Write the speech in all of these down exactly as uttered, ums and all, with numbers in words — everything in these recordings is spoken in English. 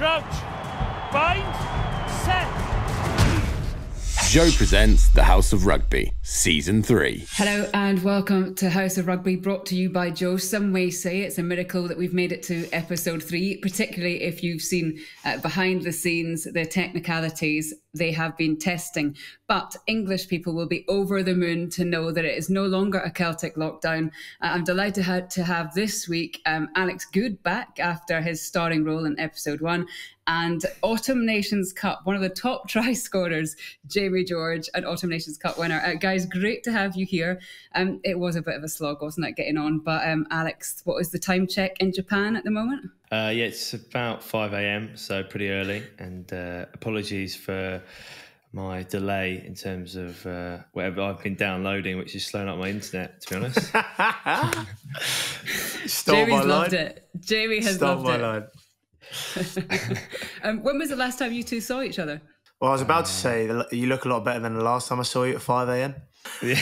Crouch. Bind. Set. Joe presents The House of Rugby, Season three. Hello and welcome to House of Rugby, brought to you by Joe. Some may say it's a miracle that we've made it to Episode three, particularly if you've seen uh, behind the scenes the technicalities they have been testing. But English people will be over the moon to know that it is no longer a Celtic lockdown. I'm delighted to have, to have this week um, Alex Goode back after his starring role in episode one, and Autumn Nations Cup, one of the top try scorers, Jamie George, an Autumn Nations Cup winner. Uh, guys, great to have you here. Um, it was a bit of a slog, wasn't it, getting on? But um, Alex, what is the time check in Japan at the moment? Uh, yeah, it's about five A M, so pretty early. And uh, apologies for my delay in terms of uh, whatever I've been downloading, which is slowing up my internet, to be honest. Stole Jamie's my loved line. It. Jamie has Stole loved my it. Line. um, when was the last time you two saw each other? Well, I was about uh, to say, you look a lot better than the last time I saw you at five A M. Yeah.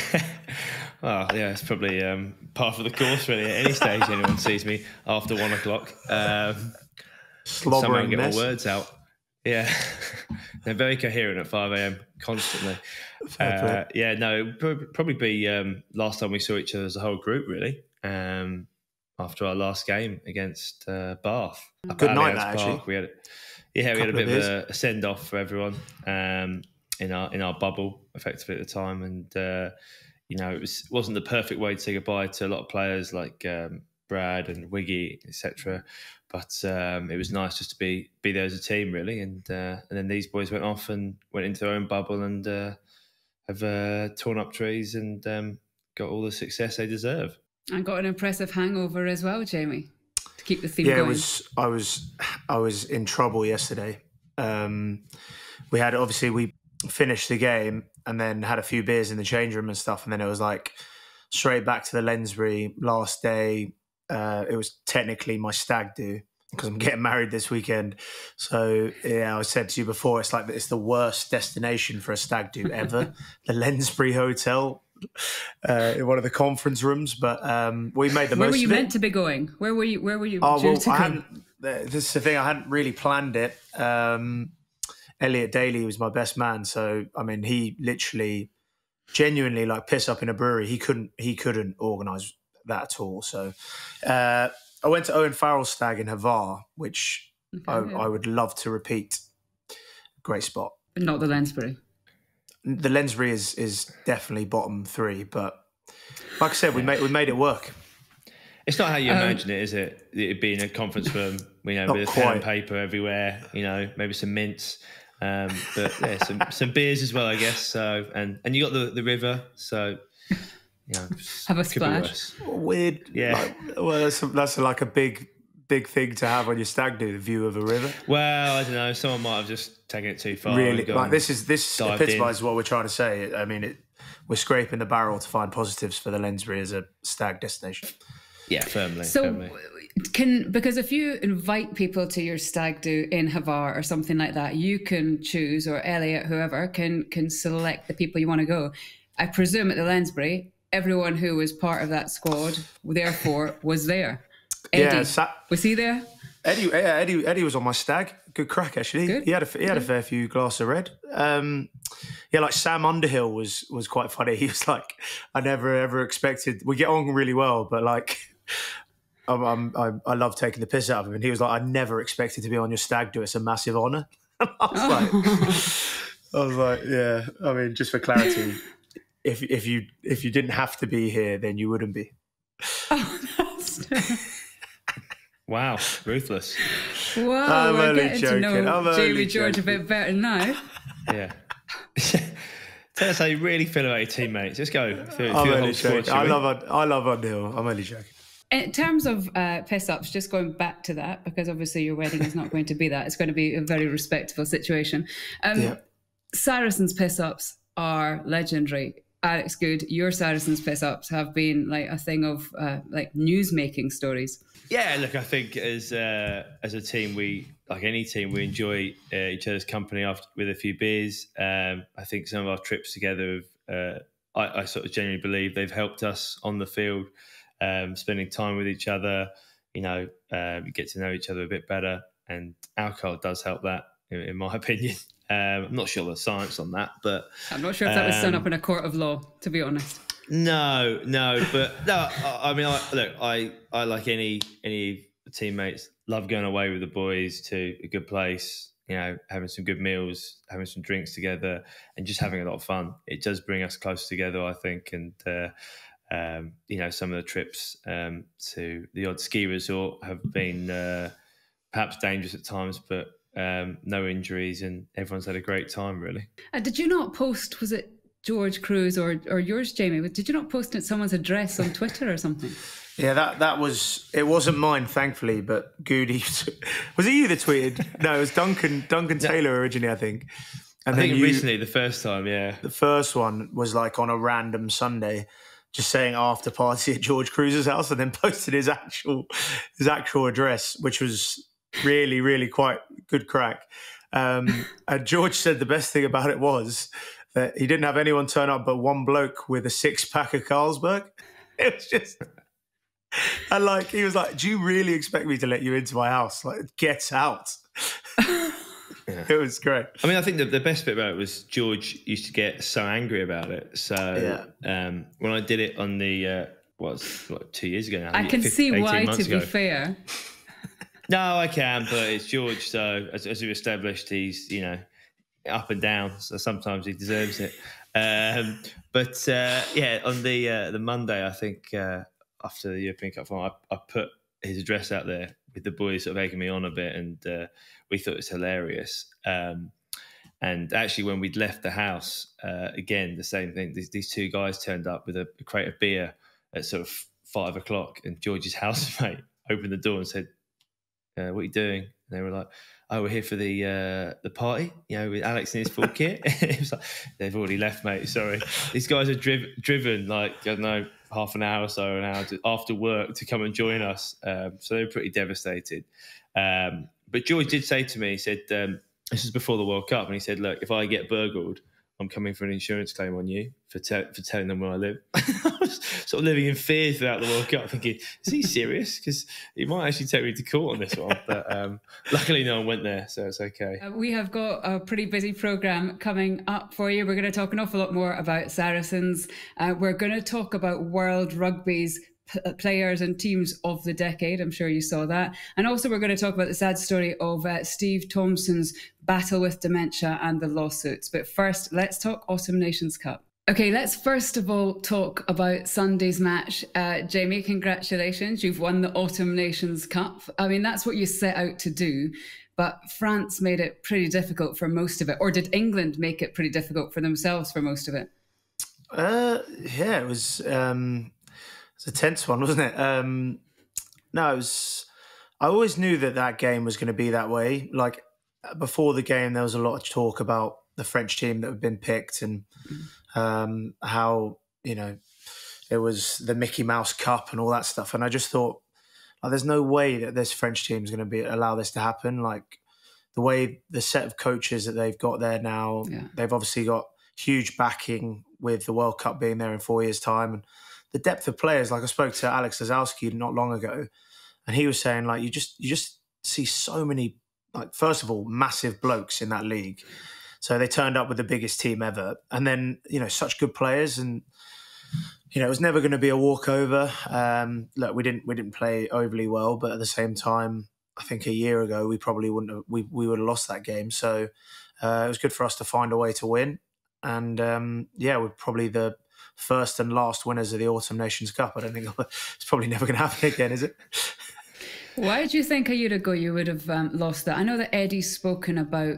Well, yeah, it's probably um, part of the course, really. At any stage anyone sees me after one o'clock. Um, Slobbering mess. Someone get my words out. Yeah. They're very coherent at five A M, constantly. Uh, yeah, no, it'd probably be um, last time we saw each other as a whole group, really, um, after our last game against uh, Bath. Good night, that, actually. We had a, yeah, we had a bit of, of a send-off for everyone um, in our in our bubble, effectively, at the time. And... Uh, You know, it was, wasn't the perfect way to say goodbye to a lot of players like um, Brad and Wiggy, et cetera. But um, it was nice just to be be there as a team, really. And uh, and then these boys went off and went into their own bubble and uh, have uh, torn up trees and um, got all the success they deserve. And got an impressive hangover as well, Jamie. To keep the theme yeah, going. Yeah, it was. I was I was in trouble yesterday. Um, we had obviously we. finished the game and then had a few beers in the change room and stuff, and then it was like straight back to the Lensbury last day. Uh, it was technically my stag do because I'm getting married this weekend. So yeah, I said to you before, it's like it's the worst destination for a stag do ever. The Lensbury Hotel uh, in one of the conference rooms, but um, we made the most of it. Where were you meant to be going? Where were you? Where were you? Oh, well, I hadn't, this is the thing. I hadn't really planned it. Um, Elliot Daly was my best man, so I mean, he literally, genuinely, like piss up in a brewery. He couldn't, he couldn't organise that at all. So uh, I went to Owen Farrell's stag in Hvar, which okay, I, yeah. I would love to repeat. Great spot, but not the Lensbury. The Lensbury is is definitely bottom three, but like I said, we made we made it work. It's not how you um, imagine it, is it? It being a conference room, you know, with a pen and paper everywhere, you know, maybe some mints. Um, but yeah, some, some beers as well, I guess. So and and you got the the river, so you know, have a splash. Weird, yeah. Like, well, that's a, that's a, like a big big thing to have on your stag do, the view of a river. Well, I don't know. Someone might have just taken it too far. Really, like this is this epitomises what we're trying to say. I mean, it, we're scraping the barrel to find positives for the Lensbury as a stag destination. Yeah, firmly. So. Firmly. Can because if you invite people to your stag do in Hvar or something like that, you can choose, or Elliot, whoever, can can select the people you want to go. I presume at the Lensbury, everyone who was part of that squad, therefore, was there. Eddie, yeah, was he there? Eddie, Eddie, Eddie was on my stag. Good crack, actually. Good. He had a he had Good. a fair few glasses of red. Um, yeah, like Sam Underhill was was quite funny. He was like, I never ever expected we get on really well, but like. I'm, I'm, I love taking the piss out of him. And he was like, I never expected to be on your stag do. It's a massive honour. I was like, I was like, yeah. I mean, just for clarity, if if you if you didn't have to be here, then you wouldn't be. Oh, that's wow, ruthless. Wow, I'm we're getting joking. to know Jamie George joking. a bit better now. Yeah. Tell us how you really feel about your teammates. Let's go. Through, I'm through only joking. I love I love Underhill. I'm only joking. In terms of uh, piss-ups, just going back to that, because obviously your wedding is not going to be that. It's going to be a very respectable situation. Um, yeah. Saracens piss-ups are legendary. Alex Goode, your Saracens piss-ups have been like a thing of uh, like news-making stories. Yeah, look, I think as uh, as a team, we like any team, we enjoy uh, each other's company after, with a few beers. Um, I think some of our trips together, have, uh, I, I sort of genuinely believe they've helped us on the field. Um, spending time with each other, you know, um, get to know each other a bit better. and alcohol does help that, in, in my opinion. Um, I'm not sure the science on that, but I'm not sure if that um, was done up in a court of law, to be honest. No, no, but no. I, I mean, I, look, I, I like any any teammates, love going away with the boys to a good place. You know, having some good meals, having some drinks together, and just having a lot of fun. It does bring us closer together, I think. And uh, um, you know, some of the trips um, to the odd ski resort have been uh, perhaps dangerous at times, but um, no injuries, and everyone's had a great time, really. And did you not post? Was it George Cruz or or yours, Jamie? Did you not post at someone's address on Twitter or something? Yeah, that, that was, it wasn't mine, thankfully, but Goody, was it you that tweeted? No, it was Duncan, Duncan Taylor originally, I think. And I then think you, recently, the first time, yeah. The first one was like on a random Sunday, just saying after party at George Cruz's house, and then posted his actual, his actual address, which was really, really quite good crack. Um, and George said the best thing about it was that he didn't have anyone turn up but one bloke with a six pack of Carlsberg. It was just... And like, he was like, do you really expect me to let you into my house? Like, get out. Yeah. It was great. I mean, I think the, the best bit about it was George used to get so angry about it. So yeah. um, when I did it on the, uh, what, what, two years ago now. I can see why, to be fair. No, I can, but it's George. So as, as we've established, he's, you know, up and down. So sometimes he deserves it. Um, but uh, yeah, on the, uh, the Monday, I think... Uh, after the European Cup final, I, I put his address out there with the boys sort of egging me on a bit, and uh, we thought it was hilarious. Um, and actually, when we'd left the house, uh, again, the same thing. These, these two guys turned up with a, a crate of beer at sort of five o'clock, and George's housemate opened the door and said, uh, what are you doing? And they were like, oh, we're here for the uh, the party, you know, with Alex and his full kit. It was like, they've already left, mate, sorry. These guys are driv driven, like, I don't know, half an hour or so, an hour to, after work to come and join us. Um, so they were pretty devastated. Um, but George did say to me, he said, um, this is before the World Cup, and he said, look, if I get burgled, I'm coming for an insurance claim on you for, te for telling them where I live. I was sort of living in fear throughout the World Cup, thinking, is he serious? Because he might actually take me to court on this one. But um, luckily no one went there, so it's okay. Uh, we have got a pretty busy programme coming up for you. We're going to talk an awful lot more about Saracens. Uh, we're going to talk about World Rugby's players and teams of the decade. I'm sure you saw that. And also we're going to talk about the sad story of uh, Steve Thompson's battle with dementia and the lawsuits. But first, let's talk Autumn Nations Cup. Okay, let's first of all talk about Sunday's match. Uh, Jamie, congratulations. You've won the Autumn Nations Cup. I mean, that's what you set out to do. But France made it pretty difficult for most of it. Or did England make it pretty difficult for themselves for most of it? Uh, yeah, it was... Um... It's a tense one, wasn't it? Um, no, it was, I always knew that that game was going to be that way. Like, before the game, there was a lot of talk about the French team that had been picked and um, how, you know, it was the Mickey Mouse Cup and all that stuff. And I just thought, like, there's no way that this French team is going to be allow this to happen. Like, the way the set of coaches that they've got there now, yeah. They've obviously got huge backing with the World Cup being there in four years' time. And the depth of players, like I spoke to Alex Lazowski not long ago, and he was saying, like, you just you just see so many, like, first of all, massive blokes in that league. So they turned up with the biggest team ever. And then, you know, such good players, and, you know, it was never going to be a walkover. Um, look, we didn't we didn't play overly well, but at the same time, I think a year ago we probably wouldn't have, we we would have lost that game. So uh, it was good for us to find a way to win. And um, yeah, we're probably the first and last winners of the Autumn Nations Cup. I don't think it's probably never going to happen again, is it? Why did you think a year ago you would have um, lost that? I know that Eddie's spoken about,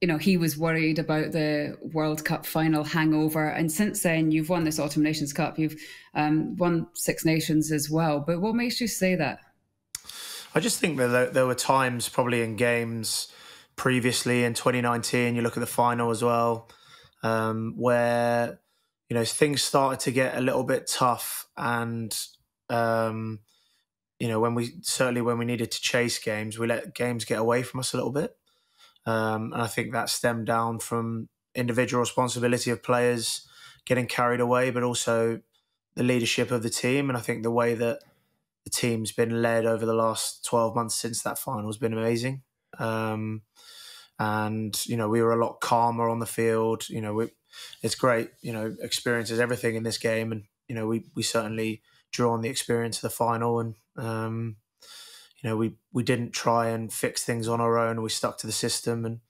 you know, he was worried about the World Cup final hangover. And since then, you've won this Autumn Nations Cup. You've um, won Six Nations as well. But what makes you say that? I just think that there were times probably in games previously in twenty nineteen, you look at the final as well, um, where... you know, things started to get a little bit tough, and um, you know, when we certainly when we needed to chase games, we let games get away from us a little bit, um, and I think that stemmed down from individual responsibility of players getting carried away, but also the leadership of the team. And I think the way that the team's been led over the last twelve months since that final has been amazing. Um, and, you know, we were a lot calmer on the field. You know, we, it's great, you know, experience is everything in this game. And, you know, we, we certainly drew on the experience of the final. And, um, you know, we, we didn't try and fix things on our own. We stuck to the system, and,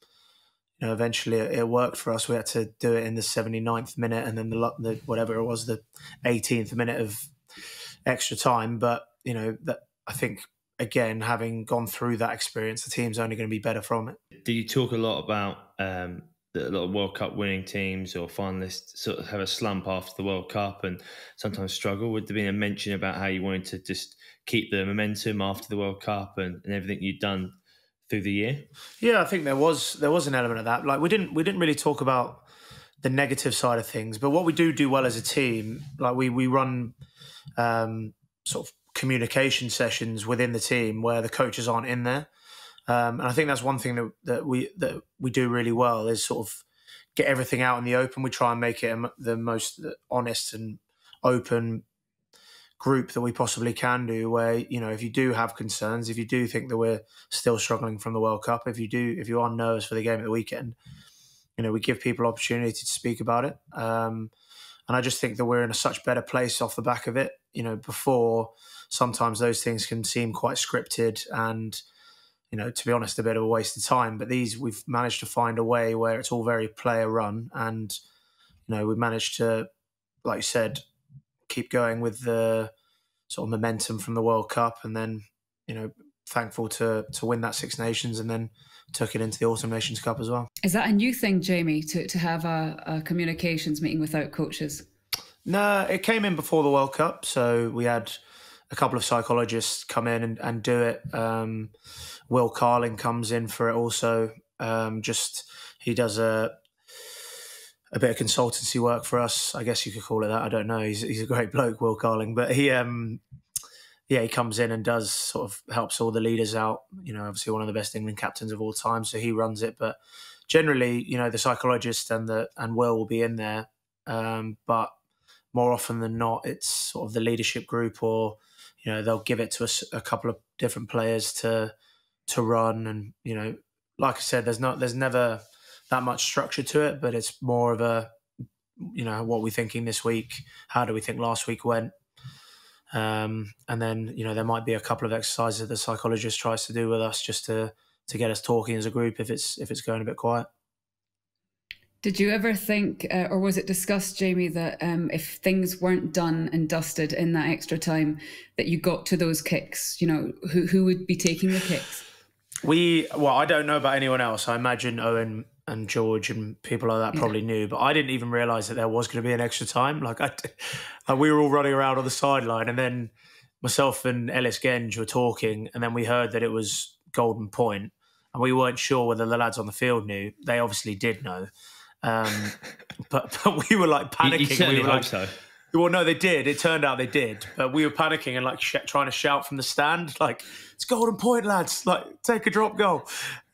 you know, eventually it, it worked for us. We had to do it in the seventy-ninth minute, and then the, the whatever it was, the eighteenth minute of extra time. But, you know, that, I think, again, having gone through that experience, the team's only going to be better from it. Do you talk a lot about um, that a lot of World Cup winning teams or finalists sort of have a slump after the World Cup and sometimes struggle? Would there be a mention about how you wanted to just keep the momentum after the World Cup and, and everything you'd done through the year? Yeah, I think there was there was an element of that. Like, we didn't we didn't really talk about the negative side of things, but what we do do well as a team, like we we run um, sort of communication sessions within the team where the coaches aren't in there, um, and I think that's one thing that, that we that we do really well is sort of get everything out in the open. We try and make it the most honest and open group that we possibly can do, where, you know, if you do have concerns, if you do think that we're still struggling from the World Cup, if you do if you are nervous for the game at the weekend, you know, we give people opportunity to speak about it, um, and I just think that we're in a such better place off the back of it. You know, before, sometimes those things can seem quite scripted and, you know, to be honest, a bit of a waste of time. But these, we've managed to find a way where it's all very player run, and, you know, we've managed to, like you said, keep going with the sort of momentum from the World Cup, and then, you know, thankful to to win that Six Nations, and then took it into the Autumn Nations Cup as well. Is that a new thing, Jamie, to, to have a, a communications meeting without coaches? No, it came in before the World Cup, so we had a couple of psychologists come in and, and do it. Um, Will Carling comes in for it also. Um, just he does a a bit of consultancy work for us, I guess you could call it that. I don't know. He's he's a great bloke, Will Carling, but he um, yeah, he comes in and does sort of helps all the leaders out. You know, obviously one of the best England captains of all time, so he runs it. But generally, you know, the psychologist and the and Will will be in there, um, but more often than not, it's sort of the leadership group, or, you know, they'll give it to us a couple of different players to to run. And, you know, like I said, there's not there's never that much structure to it, but it's more of a, you know, what we're thinking this week, how do we think last week went, um, and then, you know, there might be a couple of exercises that the psychologist tries to do with us just to to get us talking as a group if it's if it's going a bit quiet. Did you ever think, uh, or was it discussed, Jamie, that um, if things weren't done and dusted in that extra time, that you got to those kicks? You know, who who would be taking the kicks? We, well, I don't know about anyone else. I imagine Owen and George and people like that yeah. probably knew, but I didn't even realise that there was going to be an extra time. Like, I, like we were all running around on the sideline, and then myself and Ellis Genge were talking, and then we heard that it was Golden Point, and we weren't sure whether the lads on the field knew. They obviously did know. Um, but, but we were like panicking. You, you certainly we were hope like, so. Well, no, they did. It turned out they did. But we were panicking and like sh trying to shout from the stand, like, "It's Golden Point, lads! Like, take a drop goal."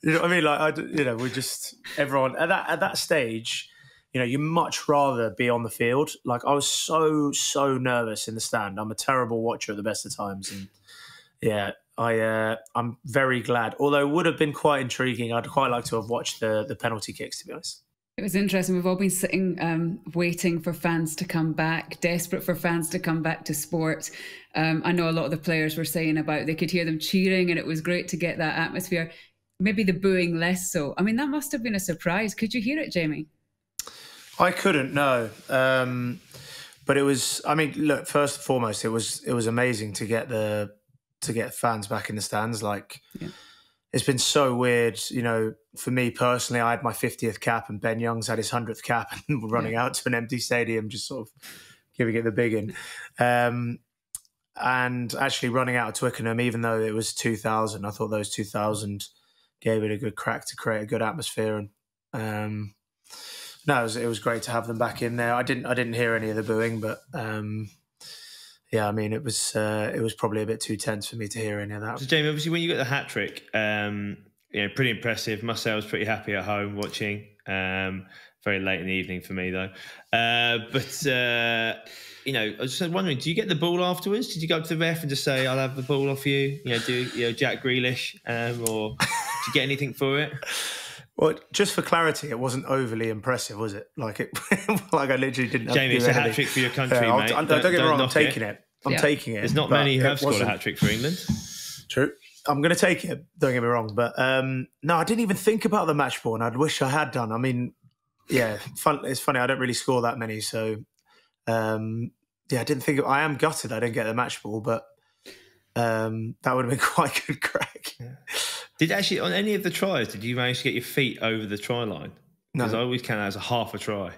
You know what I mean? Like, I, you know, we just everyone at that at that stage. You know, you much rather be on the field. Like, I was so so nervous in the stand. I'm a terrible watcher at the best of times, and yeah, I uh, I'm very glad. Although it would have been quite intriguing. I'd quite like to have watched the the penalty kicks, to be honest. It was interesting. We've all been sitting um, waiting for fans to come back, desperate for fans to come back to sport. Um, I know a lot of the players were saying about they could hear them cheering, and it was great to get that atmosphere. Maybe the booing less so. I mean, that must have been a surprise. Could you hear it, Jamie? I couldn't, no. Um, but it was, I mean, look, first and foremost, it was it was amazing to get the to get fans back in the stands. Like, yeah. It's been so weird, you know, for me personally, I had my fiftieth cap and Ben Young's had his hundredth cap, and we're running yeah. out to an empty stadium, just sort of giving it the big in. Um, and actually running out of Twickenham, even though it was two thousand, I thought those two thousand gave it a good crack to create a good atmosphere. And um, no, it was, it was great to have them back in there. I didn't, I didn't hear any of the booing, but um, yeah, I mean, it was uh, it was probably a bit too tense for me to hear any of that. So, Jamie, obviously, when you got the hat trick, um, yeah, pretty impressive. Must say, I was pretty happy at home watching. Um, very late in the evening for me, though. Uh, but uh, you know, I was just wondering, do you get the ball afterwards? Did you go up to the ref and just say, "I'll have the ball off you"? You know, do you know Jack Grealish, um, or you get anything for it? Well, just for clarity, it wasn't overly impressive, was it? Like it, like I literally didn't. Jamie, it's a hat trick for your country, yeah, mate. Don't, don't, don't get me wrong, I'm taking it. it. I'm yeah. taking it. There's not many who have scored wasn't. a hat trick for England. True. I'm going to take it, don't get me wrong. But um, no, I didn't even think about the match ball, and I'd wish I had done. I mean, yeah, fun, it's funny, I don't really score that many. So, um, yeah, I didn't think, I am gutted I didn't get the match ball, but um, that would have been quite a good crack. Yeah. Did actually, on any of the tries, did you manage to get your feet over the try line? Because no. I always count that as a half a try.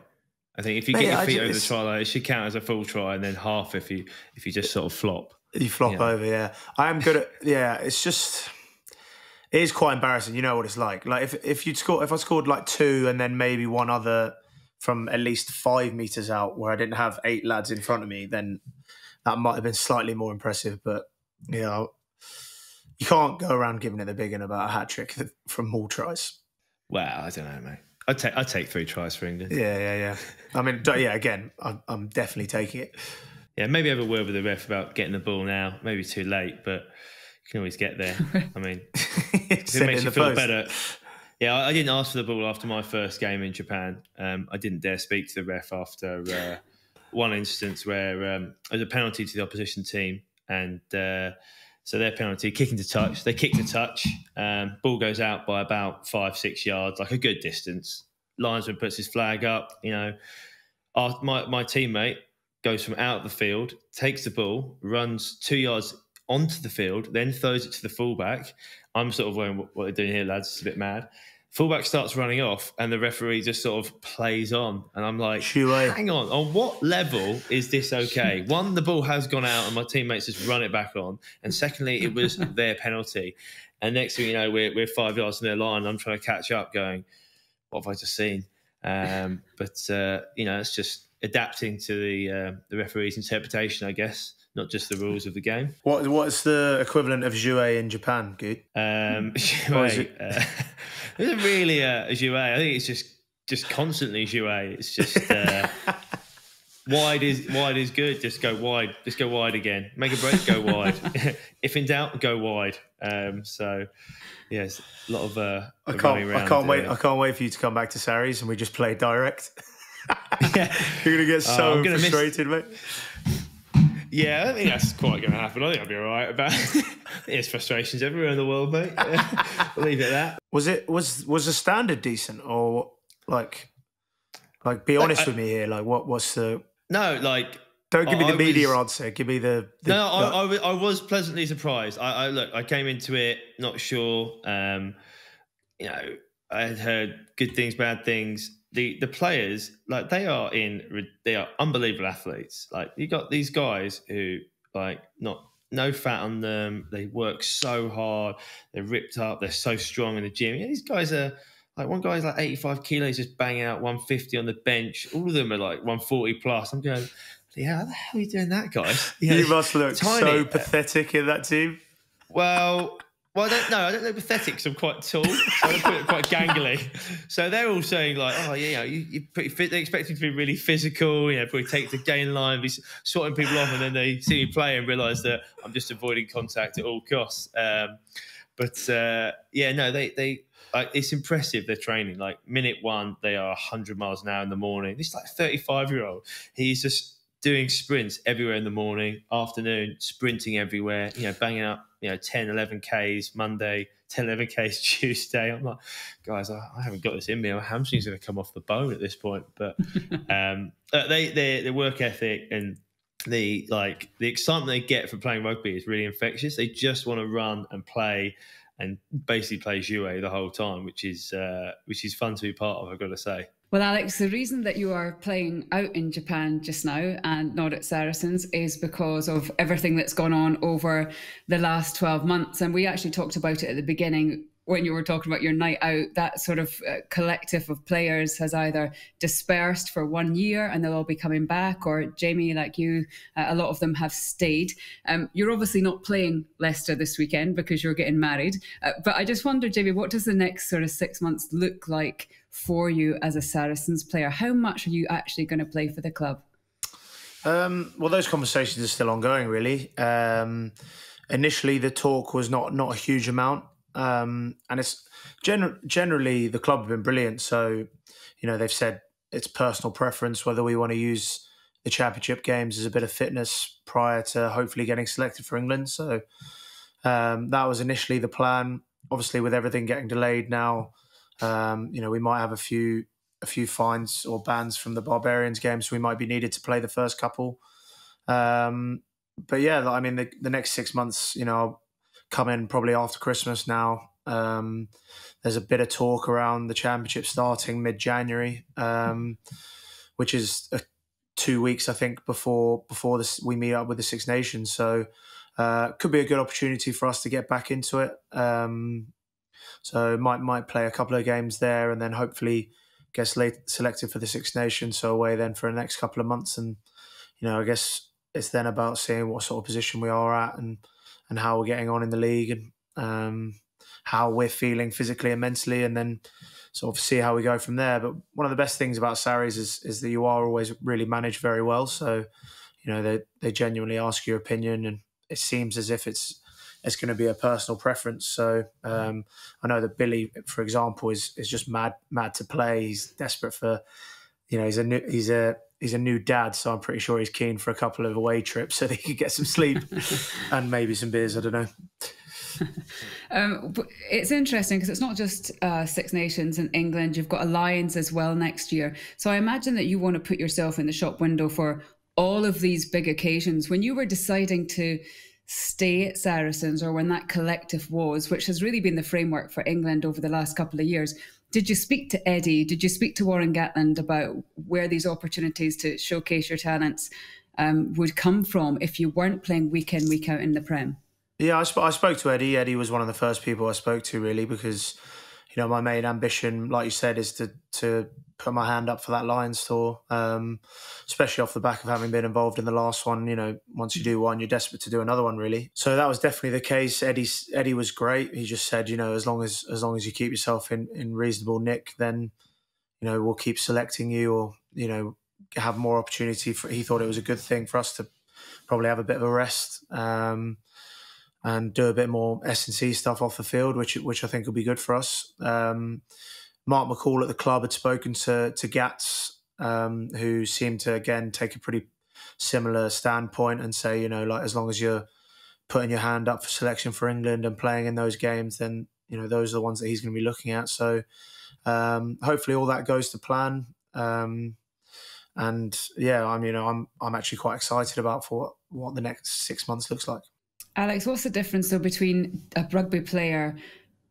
I think if you Mate, get your feet just, over the try line, it should count as a full try, and then half if you if you just sort of flop. You flop yeah. over, yeah. I am good at, yeah, it's just, it is quite embarrassing. You know what it's like. Like, if, if you'd score, if I scored like two and then maybe one other from at least five metres out where I didn't have eight lads in front of me, then that might have been slightly more impressive. But, you know, you can't go around giving it the big one about a hat trick from all tries. Well, I don't know, mate. I'd take, I'd take three tries for England. Yeah, yeah, yeah. I mean, yeah, again, I'm, I'm definitely taking it. Yeah, maybe have a word with the ref about getting the ball now. Maybe too late, but you can always get there. I mean, if it makes you feel post. better. Yeah, I, I didn't ask for the ball after my first game in Japan. Um, I didn't dare speak to the ref after uh, one instance where um, there was a penalty to the opposition team. And uh, so their penalty, kicking to touch. They kick to touch. Um, ball goes out by about five, six yards, like a good distance. Linesman puts his flag up. You know, our, my, my teammate goes from out of the field, takes the ball, runs two yards onto the field, then throws it to the fullback. I'm sort of going, what are they doing here, lads? It's a bit mad. Fullback starts running off and the referee just sort of plays on. And I'm like, hang on, on what level is this okay? One, the ball has gone out and my teammates just run it back on. And secondly, it was their penalty. And next thing you know, we're, we're five yards from their line. And I'm trying to catch up going, what have I just seen? Um, but, uh, you know, it's just adapting to the uh, the referee's interpretation, I guess, not just the rules of the game. What What's the equivalent of jouet in Japan, Good? Um, jouet uh, isn't really a, a jouet. I think it's just just constantly jouet. It's just uh, wide is wide is good. Just go wide. Just go wide again. Make a break. Go wide. If in doubt, go wide. Um, so yes, a lot of. Uh, I can't. I can't wait. Uh, I can't wait for you to come back to Sarries and we just play direct. Yeah. You're going to get so uh, gonna frustrated, miss... mate. Yeah, I don't think that's quite going to happen. I think I'll be all right about it. There's frustrations everywhere in the world, mate. We'll leave it at that. Was it was was the standard decent, or like like be honest I, I, with me here? Like what what's the no like? Don't give I, me the I media was... answer. Give me the, the no. Like... I, I was pleasantly surprised. I, I look. I came into it not sure. Um, you know, I had heard good things, bad things. The the players, like, they are in they are unbelievable athletes. Like, you got these guys who, like, not no fat on them. They work so hard. They're ripped up. They're so strong in the gym. Yeah, these guys are like, one guy's like eighty-five kilos, just bang out one fifty on the bench. All of them are like one forty plus. I'm going, yeah, how the hell are you doing that, guys? You, know, you must look tiny. so pathetic in that team. Well. Well, I don't know. I don't know pathetic because I'm quite tall. So I'm quite, quite gangly. So they're all saying, like, oh, yeah, you, you're pretty fit. They expect you to be really physical, you know, probably take the gain line, be sorting people off, and then they see me play and realise that I'm just avoiding contact at all costs. Um, but, uh, yeah, no, they, they like, it's impressive, their training. Like, minute one, they are a hundred miles an hour in the morning. This, like, thirty-five-year-old, he's just doing sprints everywhere in the morning, afternoon, sprinting everywhere, you know, banging up. You know, ten, eleven Ks Monday, ten, eleven Ks Tuesday. I'm like, guys, I, I haven't got this in me. My hamstrings are going to come off the bone at this point. But um, they, they, their work ethic and the like, the excitement they get from playing rugby is really infectious. They just want to run and play, and basically play jouet the whole time, which is uh, which is fun to be part of, I've got to say. Well, Alex, the reason that you are playing out in Japan just now and not at Saracens is because of everything that's gone on over the last twelve months. And we actually talked about it at the beginning when you were talking about your night out. That sort of uh, collective of players has either dispersed for one year and they'll all be coming back, or Jamie, like you, uh, a lot of them have stayed. Um, you're obviously not playing Leicester this weekend because you're getting married. Uh, but I just wonder, Jamie, what does the next sort of six months look like for you as a Saracens player? How much are you actually going to play for the club? Um, well, those conversations are still ongoing, really. Um, initially, the talk was not not a huge amount. Um, and it's gen generally the club have been brilliant. So, you know, they've said it's personal preference whether we want to use the championship games as a bit of fitness prior to hopefully getting selected for England. So um, that was initially the plan. Obviously, with everything getting delayed now, um, you know, we might have a few a few fines or bans from the Barbarians game, so we might be needed to play the first couple. Um, but yeah, I mean, the, the next six months, you know, I'll come in probably after Christmas now. Um, there's a bit of talk around the championship starting mid-January, um, which is a, two weeks, I think, before before this, we meet up with the Six Nations. So uh, could be a good opportunity for us to get back into it. Um, so might might play a couple of games there, and then hopefully get selected for the Six Nations. So away then for the next couple of months, and you know, I guess it's then about seeing what sort of position we are at and and how we're getting on in the league, and um, how we're feeling physically and mentally, and then sort of see how we go from there. But one of the best things about Sarries is is that you are always really managed very well. So, you know, they they genuinely ask your opinion, and it seems as if it's it's going to be a personal preference. So um, I know that Billy, for example, is is just mad mad to play. He's desperate for, you know, he's a new he's a he's a new dad, so I'm pretty sure he's keen for a couple of away trips so that he could get some sleep and maybe some beers. I don't know. Um, it's interesting because it's not just uh, Six Nations in England. You've got Alliance as well next year. So I imagine that you want to put yourself in the shop window for all of these big occasions. When you were deciding to stay at Saracens, or when that collective was, which has really been the framework for England over the last couple of years, did you speak to Eddie? Did you speak to Warren Gatland about where these opportunities to showcase your talents um, would come from if you weren't playing week in, week out in the Prem? Yeah, I, sp I spoke to Eddie. Eddie was one of the first people I spoke to, really, because, you know, my main ambition, like you said, is to to put my hand up for that Lions tour, um, especially off the back of having been involved in the last one. You know, once you do one, you're desperate to do another one, really. So that was definitely the case. Eddie Eddie was great. He just said, you know, as long as as long as you keep yourself in in reasonable nick, then, you know, we'll keep selecting you, or, you know, have more opportunity. For, he thought it was a good thing for us to probably have a bit of a rest. Um, and do a bit more S and C stuff off the field, which which I think will be good for us. Um, Mark McCall at the club had spoken to to Gats, um, who seemed to, again, take a pretty similar standpoint and say, you know, like, as long as you're putting your hand up for selection for England and playing in those games, then, you know, those are the ones that he's going to be looking at. So um, hopefully all that goes to plan. Um, and, yeah, I'm, you know, I'm, I'm actually quite excited about for what, what the next six months looks like. Alex, what's the difference, though, between a rugby player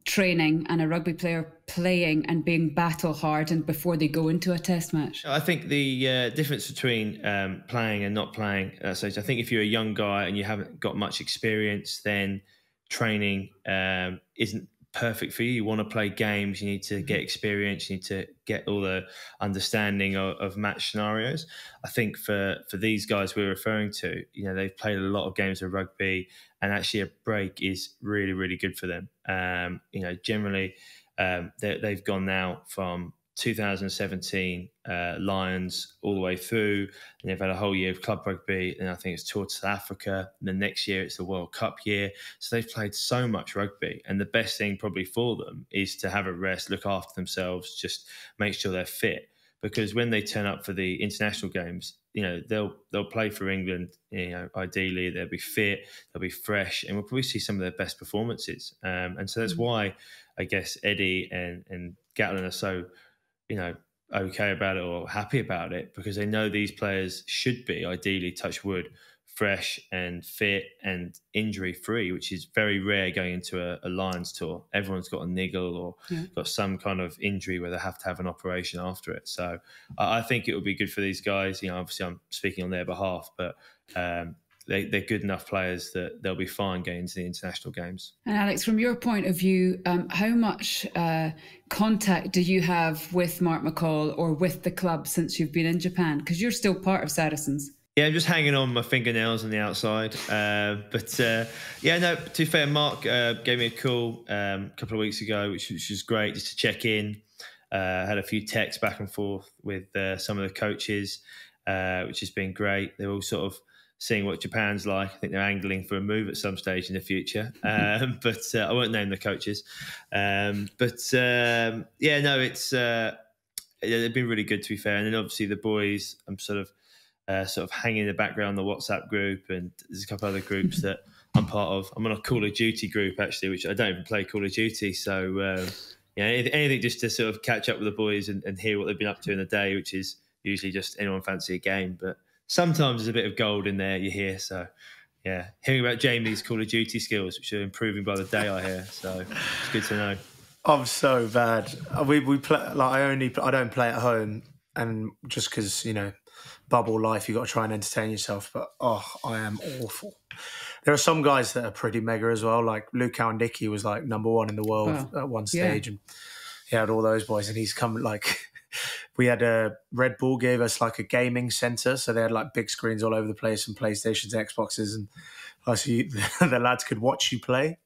training and a rugby player playing and being battle-hardened before they go into a test match? I think the uh, difference between um, playing and not playing, uh, so I think if you're a young guy and you haven't got much experience, then training um, isn't perfect for you. You want to play games, you need to get experience, you need to get all the understanding of, of match scenarios. I think for for these guys we're referring to, you know, they've played a lot of games of rugby, and actually a break is really, really good for them. Um, you know, generally um, they, they've gone now from two thousand seventeen uh, Lions all the way through, and they've had a whole year of club rugby, and I think it's toured to South Africa, and the next year it's the World Cup year. So they've played so much rugby, and the best thing probably for them is to have a rest, look after themselves, just make sure they're fit, because when they turn up for the international games, you know, they'll they'll play for England, you know, ideally they'll be fit, they'll be fresh, and we'll probably see some of their best performances. Um, and so that's why I guess Eddie and, and Gatlin are so, you know, okay about it or happy about it, because they know these players should be, ideally, touch wood, fresh and fit and injury free, which is very rare going into a, a Lions tour. Everyone's got a niggle or yeah. got some kind of injury where they have to have an operation after it. So I, I think it would be good for these guys. You know, obviously I'm speaking on their behalf, but um, they, they're good enough players that they'll be fine going into the international games. And Alex, from your point of view, um, how much uh, contact do you have with Mark McCall or with the club since you've been in Japan? Because you're still part of Saracens. Yeah, I'm just hanging on my fingernails on the outside. Uh, but uh, yeah, no, to be fair, Mark uh, gave me a call um, a couple of weeks ago, which, which was great, just to check in. Uh, had a few texts back and forth with uh, some of the coaches, uh, which has been great. They're all sort of seeing what Japan's like. I think they're angling for a move at some stage in the future. Um, but uh, I won't name the coaches. Um, but um, yeah, no, it's uh, they've been really good, to be fair. And then obviously the boys, I'm sort of uh, sort of hanging in the background, the WhatsApp group, and there's a couple other groups that I'm part of. I'm on a Call of Duty group, actually, which I don't even play Call of Duty. So uh, yeah, anything just to sort of catch up with the boys and, and hear what they've been up to in the day, which is usually just anyone fancy a game, but sometimes there's a bit of gold in there, you hear. So, yeah, hearing about Jamie's Call of Duty skills, which are improving by the day, I hear. So it's good to know. I'm so bad. We we play like I only I don't play at home, and just because, you know, bubble life, you've got to try and entertain yourself. But oh, I am awful. There are some guys that are pretty mega as well. Like Luke Cowan-Dickey was like number one in the world wow. at one stage, yeah. and he had all those boys, and he's come like. We had a Red Bull gave us like a gaming center, so they had like big screens all over the place and PlayStations, Xboxes, and uh, so you, the, the lads could watch you play.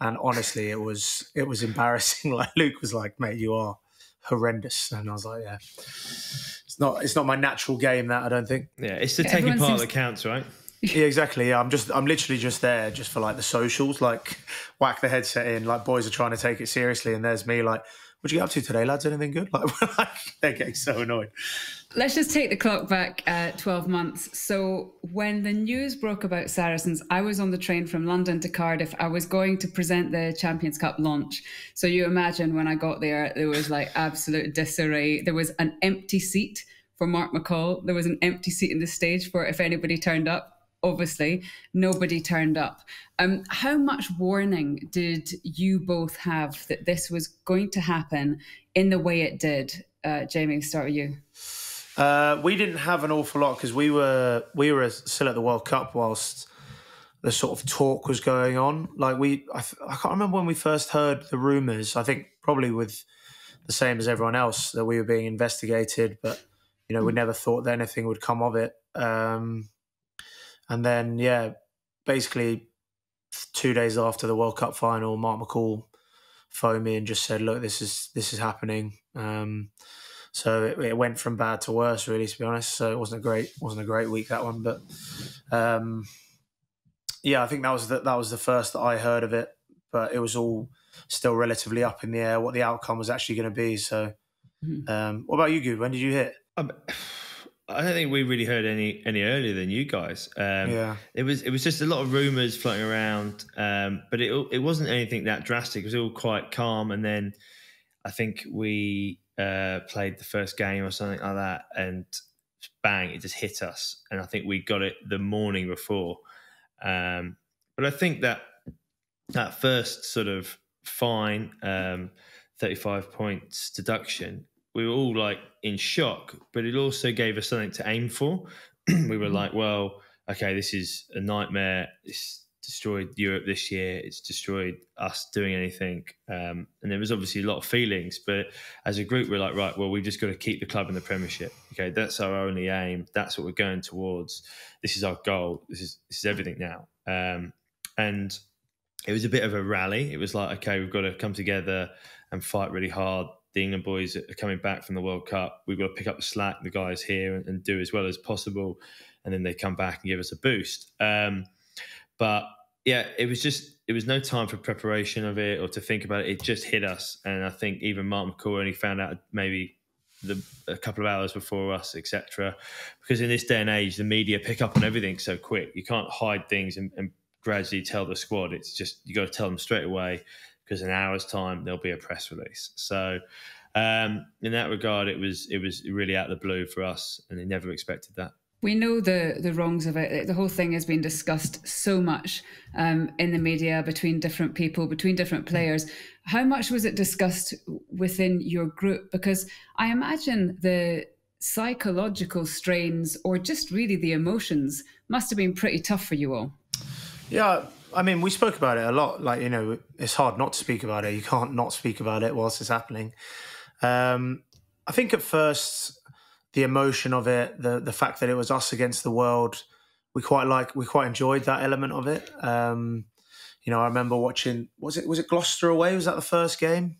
And honestly, it was it was embarrassing. Like Luke was like, "Mate, you are horrendous," and I was like, "Yeah, it's not it's not my natural game. That I don't think." Yeah, it's the yeah, taking part seems... that counts, right? Yeah, exactly. Yeah, I'm just I'm literally just there just for like the socials, like whack the headset in. Like boys are trying to take it seriously, and there's me like. What'd you get up to today, lads? Anything good? Like, like they're getting so annoyed. Let's just take the clock back uh, twelve months. So when the news broke about Saracens, I was on the train from London to Cardiff. I was going to present the Champions Cup launch. So you imagine when I got there, there was like absolute disarray. There was an empty seat for Mark McCall. There was an empty seat in the stage for if anybody turned up. Obviously, nobody turned up. Um, how much warning did you both have that this was going to happen in the way it did? Uh, Jamie, start with you. Uh, we didn't have an awful lot because we were we were still at the World Cup whilst the sort of talk was going on. Like we, I, I can't remember when we first heard the rumours. I think probably with the same as everyone else that we were being investigated, but you know we never thought that anything would come of it. Um, And then, yeah, basically two days after the World Cup final, Mark McCall phoned me and just said, look, this is this is happening. Um, so it, it went from bad to worse, really, to be honest. So it wasn't a great wasn't a great week, that one. But, um, yeah, I think that was the, that was the first that I heard of it. But it was all still relatively up in the air, what the outcome was actually going to be. So um, what about you, Goode? When did you hit? Um, I don't think we really heard any any earlier than you guys. Um, yeah, it was it was just a lot of rumours floating around, um, but it it wasn't anything that drastic. It was all quite calm. And then I think we uh, played the first game or something like that, and bang, it just hit us. And I think we got it the morning before. Um, but I think that that first sort of fine, um, thirty-five points deduction. We were all like in shock, but it also gave us something to aim for. We were like, well, okay, this is a nightmare. It's destroyed Europe this year. It's destroyed us doing anything. Um, and there was obviously a lot of feelings, but as a group, we're like, right, well, we've just got to keep the club in the Premiership. Okay, that's our only aim. That's what we're going towards. This is our goal. This is, this is everything now. Um, and it was a bit of a rally. It was like, okay, we've got to come together and fight really hard. The England boys are coming back from the World Cup. We've got to pick up the slack, the guys here, and, and do as well as possible. And then they come back and give us a boost. Um, but yeah, it was just, it was no time for preparation of it or to think about it. It just hit us. And I think even Mark McCall only found out maybe the, a couple of hours before us, et cetera. Because in this day and age, the media pick up on everything so quick. You can't hide things and, and gradually tell the squad. It's just, you got to tell them straight away. Because in an hour's time there'll be a press release. So um, in that regard, it was it was really out of the blue for us, and they never expected that. We know the the wrongs of it. The whole thing has been discussed so much um, in the media, between different people, between different players. How much was it discussed within your group? Because I imagine the psychological strains, or just really the emotions, must have been pretty tough for you all. Yeah. I mean, we spoke about it a lot. Like, you know, it's hard not to speak about it. You can't not speak about it whilst it's happening. Um, I think at first, the emotion of it, the the fact that it was us against the world, we quite like, we quite enjoyed that element of it. Um, you know, I remember watching. Was it was it Gloucester away? Was that the first game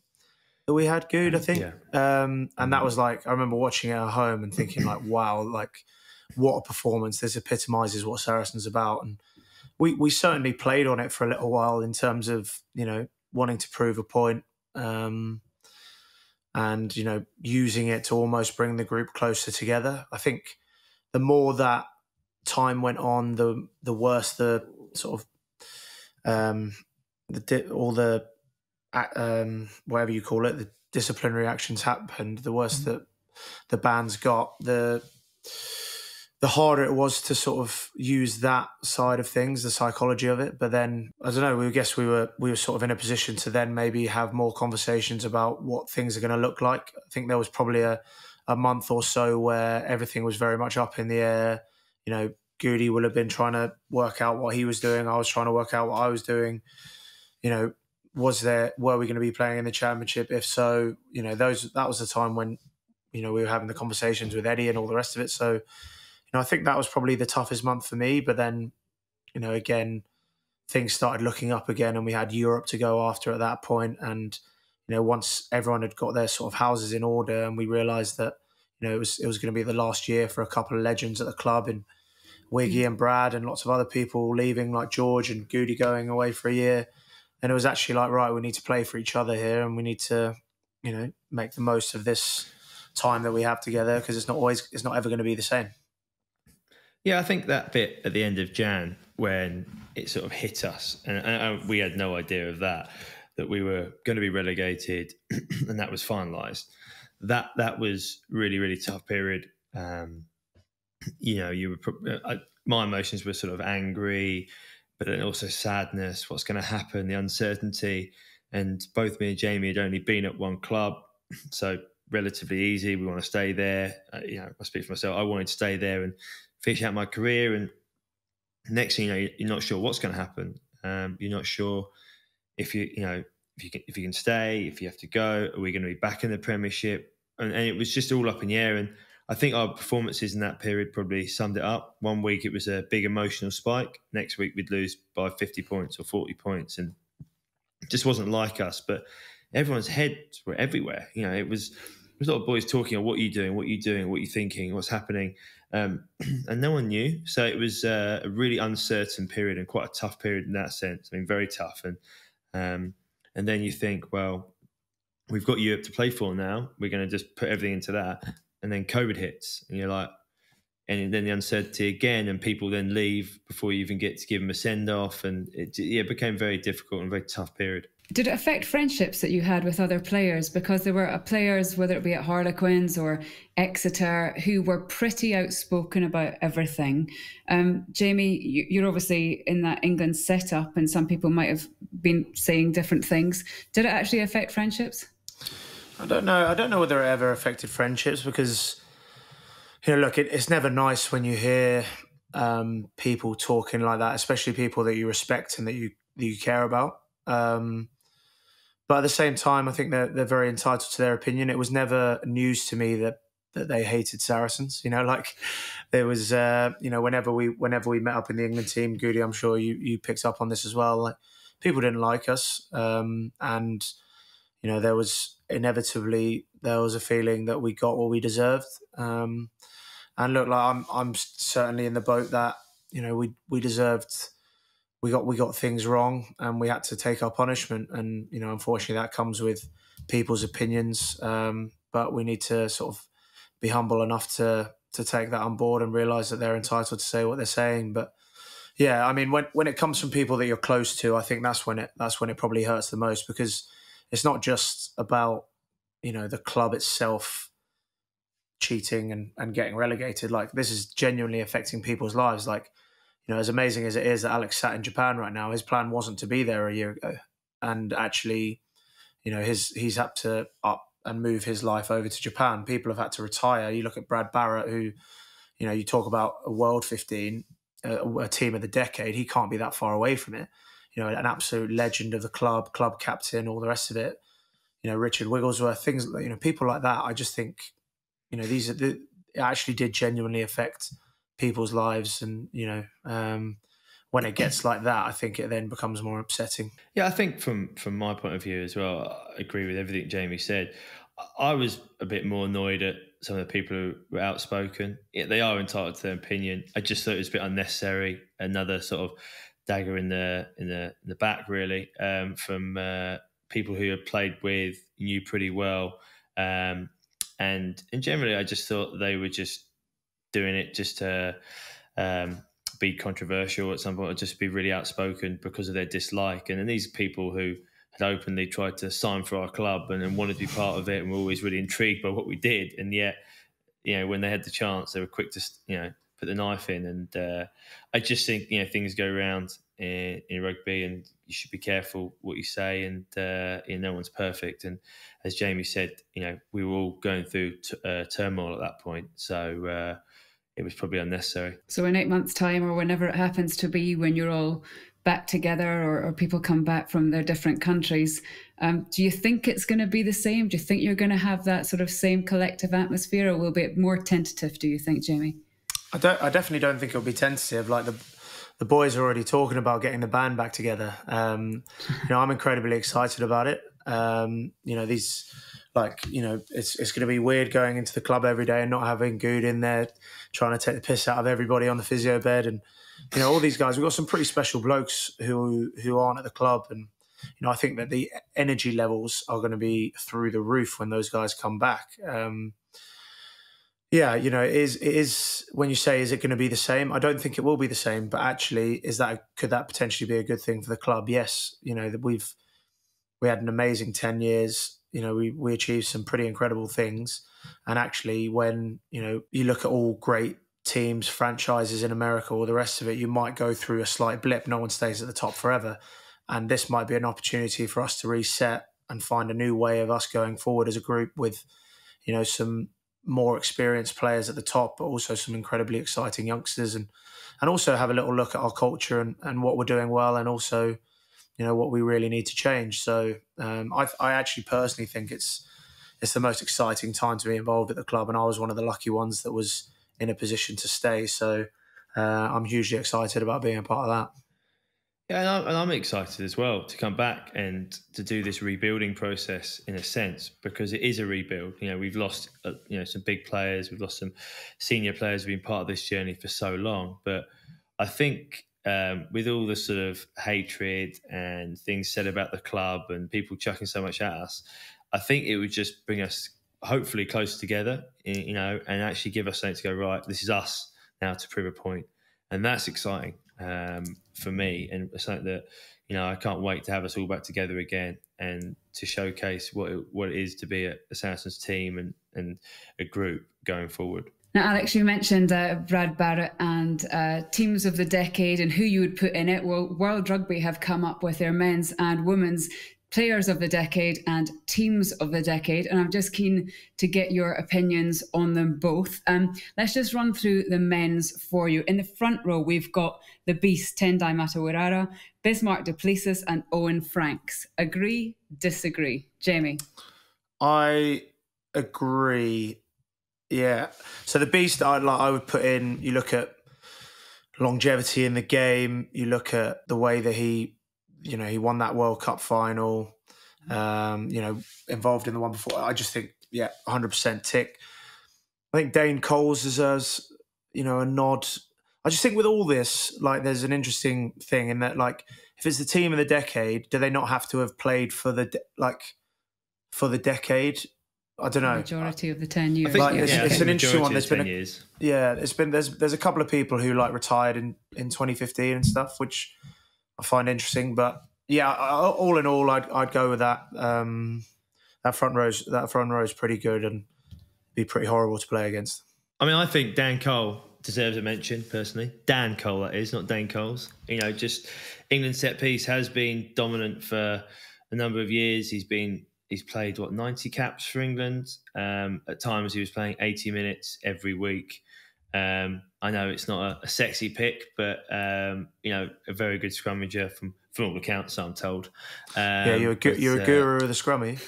that we had, Goode? I think. Yeah. Um, and that was like, I remember watching it at home and thinking like, wow, like what a performance. This epitomises what Saracens about. And we, we certainly played on it for a little while in terms of, you know, wanting to prove a point, um, and, you know, using it to almost bring the group closer together. I think the more that time went on, the the worse the sort of um, the all the um, whatever you call it, the disciplinary actions happened. The worse that the bands got, the the harder it was to sort of use that side of things, the psychology of it. But then, I don't know, we guess we were we were sort of in a position to then maybe have more conversations about what things are going to look like. I think there was probably a, a month or so where everything was very much up in the air. You know, Goody will have been trying to work out what he was doing. I was trying to work out what I was doing. You know, was there, were we going to be playing in the championship? If so, you know, those that was the time when, you know, we were having the conversations with Eddie and all the rest of it. So, you know, I think that was probably the toughest month for me. But then, you know, again, things started looking up again, and we had Europe to go after at that point. And, you know, once everyone had got their sort of houses in order, and we realised that, you know, it was it was going to be the last year for a couple of legends at the club, and Wiggy and Brad and lots of other people leaving, like George and Goody going away for a year. And it was actually like, right, we need to play for each other here, and we need to, you know, make the most of this time that we have together, because it's not always, it's not ever going to be the same. Yeah, I think that bit at the end of Jan when it sort of hit us, and, and we had no idea of that, that we were going to be relegated and that was finalised. That that was really, really tough period. Um, you know, you were I, my emotions were sort of angry, but then also sadness, what's going to happen, the uncertainty. And both me and Jamie had only been at one club, so relatively easy. We want to stay there. Uh, you know, I speak for myself. I wanted to stay there and finish out my career, and next thing you know, you're not sure what's going to happen. Um, you're not sure if you, you know, if you can, if you can stay, if you have to go. Are we going to be back in the Premiership? And, and it was just all up in the air. And I think our performances in that period probably summed it up. One week it was a big emotional spike. Next week we'd lose by fifty points or forty points, and it just wasn't like us. But everyone's heads were everywhere. You know, it was there was a lot of boys talking. What are you doing? What are you doing? What are you thinking? What's happening? Um, and no one knew. So it was uh, a really uncertain period, and quite a tough period in that sense. I mean, very tough. And um, and then you think, well, we've got Europe to play for now. We're going to just put everything into that. And then COVID hits, and you're like, and then the uncertainty again, and people then leave before you even get to give them a send off. And it, yeah, it became very difficult and a very tough period. Did it affect friendships that you had with other players? Because there were players, whether it be at Harlequins or Exeter, who were pretty outspoken about everything. Um, Jamie, you're obviously in that England setup, and some people might have been saying different things. Did it actually affect friendships? I don't know. I don't know whether it ever affected friendships, because, you know, look, it, it's never nice when you hear um, people talking like that, especially people that you respect and that you that you care about. Um, But at the same time, I think they're, they're very entitled to their opinion. It was never news to me that that they hated Saracens. You know, like there was, uh, you know, whenever we whenever we met up in the England team, Goody, I'm sure you you picked up on this as well. Like, people didn't like us, um, and you know, there was inevitably there was a feeling that we got what we deserved. Um, and look, like I'm I'm certainly in the boat that, you know, we we deserved. We got we got things wrong, and we had to take our punishment. And, you know, unfortunately, that comes with people's opinions. Um, but we need to sort of be humble enough to to take that on board and realise that they're entitled to say what they're saying. But yeah, I mean, when when it comes from people that you're close to, I think that's when it that's when it probably hurts the most, because it's not just about, you know, the club itself cheating and and getting relegated. Like, this is genuinely affecting people's lives. Like, you know, as amazing as it is that Alex sat in Japan right now, his plan wasn't to be there a year ago. And actually, you know, his he's had to up and move his life over to Japan. People have had to retire. You look at Brad Barritt, who, you know, you talk about a World fifteen, a, a team of the decade. He can't be that far away from it. You know, an absolute legend of the club, club captain, all the rest of it. You know, Richard Wigglesworth, things, you know, people like that. I just think, you know, these are the, it actually did genuinely affect people's lives. And, you know, um, when it gets like that, I think it then becomes more upsetting. Yeah, I think from from my point of view as well, I agree with everything Jamie said. I was a bit more annoyed at some of the people who were outspoken. Yeah, they are entitled to their opinion. I just thought it was a bit unnecessary. Another sort of dagger in the in the in the back, really, um, from uh, people who had played with, knew pretty well, um, and and generally, I just thought they were just doing it just to um, be controversial at some point, or just be really outspoken because of their dislike. And then these people who openly tried to sign for our club and, and wanted to be part of it and were always really intrigued by what we did, and yet, you know, when they had the chance, they were quick to, you know, put the knife in. And uh, I just think, you know, things go round in, in rugby, and you should be careful what you say, and uh, you know, no one's perfect. And as Jamie said, you know, we were all going through t uh, turmoil at that point, so uh, it was probably unnecessary. So in eight months' time, or whenever it happens to be, when you're all back together, or, or people come back from their different countries, um, do you think it's going to be the same? Do you think you're going to have that sort of same collective atmosphere, or will it be more tentative, do you think, Jamie? I, don't, I definitely don't think it'll be tentative. Like, the, the boys are already talking about getting the band back together. Um, you know, I'm incredibly excited about it. Um, you know, these... Like, you know, it's it's going to be weird going into the club every day and not having Goode in there trying to take the piss out of everybody on the physio bed. And, you know, all these guys, we've got some pretty special blokes who who aren't at the club. And, you know, I think that the energy levels are going to be through the roof when those guys come back. Um, yeah, you know, it is, it is, when you say, is it going to be the same? I don't think it will be the same. But actually, is that could that potentially be a good thing for the club? Yes. You know, that we've we had an amazing ten years. You know, we, we achieved some pretty incredible things. And actually, when, you know, you look at all great teams, franchises in America, all the rest of it, you might go through a slight blip. No one stays at the top forever. And this might be an opportunity for us to reset and find a new way of us going forward as a group with, you know, some more experienced players at the top, but also some incredibly exciting youngsters, and, and also have a little look at our culture and, and what we're doing well, and also, you know, what we really need to change. So um, I, I actually personally think it's it's the most exciting time to be involved at the club, and I was one of the lucky ones that was in a position to stay. So uh, I'm hugely excited about being a part of that. Yeah, and I'm, and I'm excited as well to come back and to do this rebuilding process, in a sense, because it is a rebuild. You know, we've lost uh, you know, some big players, we've lost some senior players who've been part of this journey for so long, but I think. Um, with all the sort of hatred and things said about the club and people chucking so much at us, I think it would just bring us hopefully close together, you know, and actually give us something to go, right, this is us now to prove a point. And that's exciting um, for me. And it's something that, you know, I can't wait to have us all back together again and to showcase what it, what it is to be a, a Saracens team and, and a group going forward. Now, Alex, you mentioned uh, Brad Barritt and uh, teams of the decade and who you would put in it. Well, World Rugby have come up with their men's and women's players of the decade and teams of the decade, and I'm just keen to get your opinions on them both. Um, let's just run through the men's for you. In the front row, we've got the Beast, Tendai Mtawarira, Bismarck Duplessis and Owen Franks. Agree, disagree? Jamie? I agree. Yeah, so the Beast, I like. I would put in. You look at longevity in the game. You look at the way that he, you know, he won that World Cup final. Um, you know, involved in the one before. I just think, yeah, one hundred percent tick. I think Dane Coles deserves, you know, a nod. I just think with all this, like, there's an interesting thing in that, like, if it's the team of the decade, do they not have to have played for the de like for the decade? I don't know. Majority of the ten years. I think, like, yeah, it's, yeah, it's an interesting one. There's been, a, yeah, it's been there's there's a couple of people who like retired in in twenty fifteen and stuff, which I find interesting. But yeah, I, all in all, I'd I'd go with that. Um, that front row's that front row's pretty good and be pretty horrible to play against. I mean, I think Dan Cole deserves a mention personally. Dan Cole, that is, not Dane Coles. You know, just England set piece has been dominant for a number of years. He's been. He's played, what, ninety caps for England. Um, at times he was playing eighty minutes every week. Um, I know it's not a, a sexy pick, but, um, you know, a very good scrummager from, from all accounts, I'm told. Um, yeah, you're a, gu but, you're a guru uh, of the scrummy.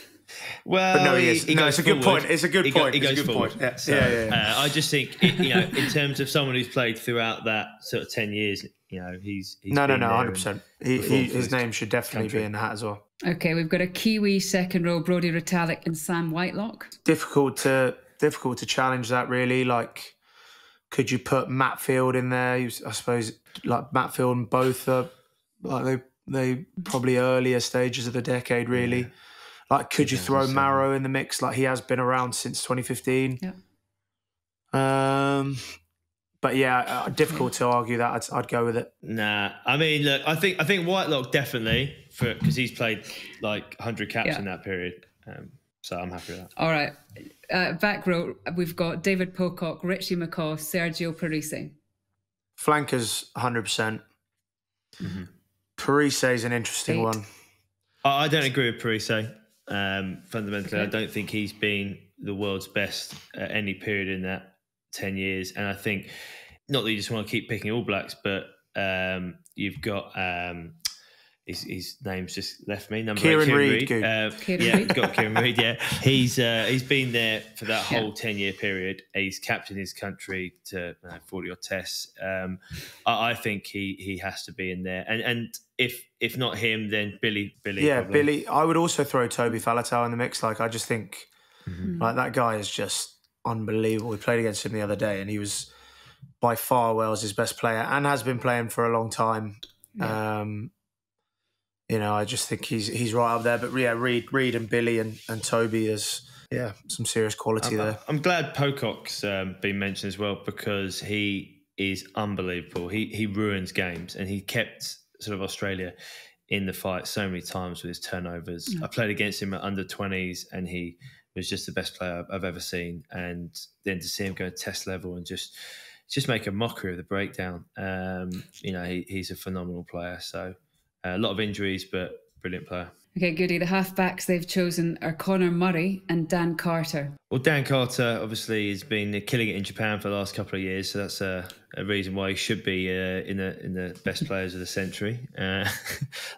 Well, but no, he is. He no, it's a forward. good point. It's a good he point. Go, he it's goes a good forward. point. Yeah, so, yeah, yeah. Uh, I just think, it, you know, in terms of someone who's played throughout that sort of ten years, you know, he's, he's no, no, no, hundred percent. His name should definitely country. be in the hat as well. Okay, we've got a Kiwi second row: Brodie Retallick and Sam Whitelock. Difficult to difficult to challenge that, really. Like, could you put Matt Field in there? I suppose like Matt Field and both are like they they probably earlier stages of the decade, really. Yeah. Like, could you throw Maro in the mix? Like, he has been around since twenty fifteen. Yeah. Um, but yeah, difficult to argue that. I'd, I'd go with it. Nah, I mean, look, I think I think Whitelock definitely, for because he's played like one hundred caps yeah. in that period. Um, so I'm happy with that. All right, uh, back row we've got David Pocock, Richie McCaw, Sergio Parisi. Flankers, one hundred percent. Mm-hmm. Parisi is an interesting Eight. one. I don't agree with Parisi. Um, fundamentally, okay. I don't think he's been the world's best at any period in that ten years. And I think, not that you just want to keep picking All Blacks, but um, you've got um, his, his name's just left me. Number Kieran eight, Reid. Reid. Uh, Kieran yeah, Reid. got Kieran Reid. Yeah, he's uh, he's been there for that whole yeah. ten year period. He's captained his country to uh, forty odd tests. Um, I, I think he he has to be in there, and and. If if not him, then Billy. Billy. Yeah, probably. Billy. I would also throw Toby Faletau in the mix. Like, I just think, mm-hmm. like that guy is just unbelievable. We played against him the other day, and he was by far Wales' best player, and has been playing for a long time. Yeah. Um, you know, I just think he's he's right up there. But yeah, Reid, Reid, and Billy, and and Toby is yeah some serious quality I'm, there. I'm glad Pocock's um, been mentioned as well, because he is unbelievable. He he ruins games, and he kept. sort of Australia in the fight so many times with his turnovers. Yeah. I played against him at under twenties and he was just the best player I've ever seen. And then to see him go to test level and just just make a mockery of the breakdown, um, you know, he, he's a phenomenal player. So uh, a lot of injuries, but brilliant player. Okay, Goody. The halfbacks they've chosen are Connor Murray and Dan Carter. Well, Dan Carter obviously has been killing it in Japan for the last couple of years, so that's a, a reason why he should be uh, in the in the best players of the century, uh,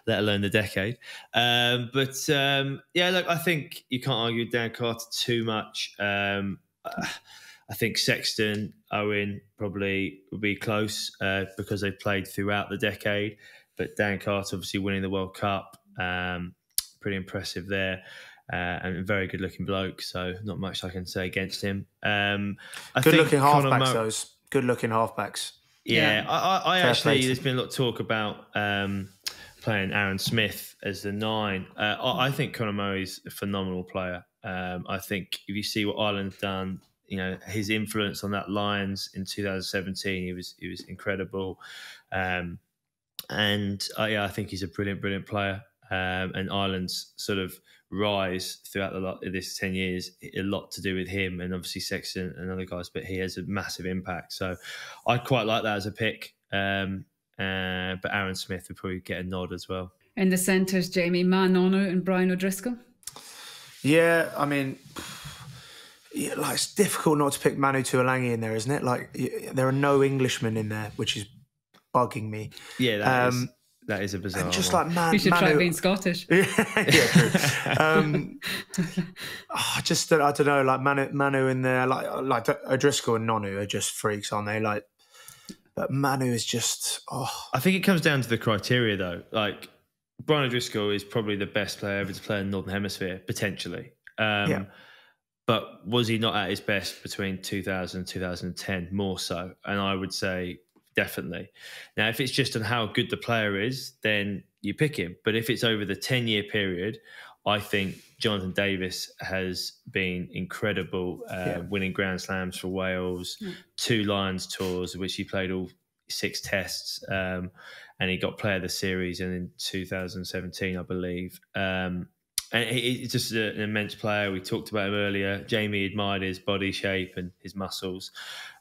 let alone the decade. Um, but um, yeah, look, I think you can't argue Dan Carter too much. Um, I think Sexton, Owen probably will be close uh, because they've played throughout the decade. But Dan Carter obviously winning the World Cup. Um, pretty impressive there, uh, and a very good-looking bloke. So not much I can say against him. Um, good-looking halfbacks, those good-looking halfbacks. Yeah, yeah. I, I actually there's been a lot of talk about um, playing Aaron Smith as the nine. Uh, I, I think Conor Murray's a phenomenal player. Um, I think if you see what Ireland's done, you know his influence on that Lions in two thousand seventeen, he was he was incredible, um, and uh, yeah, I think he's a brilliant, brilliant player. Um, and Ireland's sort of rise throughout the lot of this ten years, a lot to do with him and obviously Sexton and other guys, but he has a massive impact. So I quite like that as a pick. Um, uh, but Aaron Smith would probably get a nod as well. In the centres, Jamie, Man Onu and Brian O'Driscoll. Yeah, I mean, yeah, like it's difficult not to pick Manu Tuilagi in there, isn't it? Like there are no Englishmen in there, which is bugging me. Yeah, that um, is. That is a bizarre. And just one. like man, you should Manu... try being Scottish. yeah, true. Um, oh, just I don't know, like Manu, Manu in there, like like O'Driscoll and Nonu are just freaks, aren't they? Like, but Manu is just. Oh, I think it comes down to the criteria though. Like Brian O'Driscoll is probably the best player ever to play in the Northern Hemisphere potentially. Um, yeah. But was he not at his best between two thousand and two thousand ten? More so, and I would say. Definitely. Now, if it's just on how good the player is, then you pick him. But if it's over the ten-year period, I think Jonathan Davies has been incredible, uh, yeah. winning Grand Slams for Wales, yeah. two Lions tours, which he played all six tests, um, and he got player of the series and in two thousand seventeen, I believe. Um, and he's just an immense player. We talked about him earlier. Jamie admired his body shape and his muscles.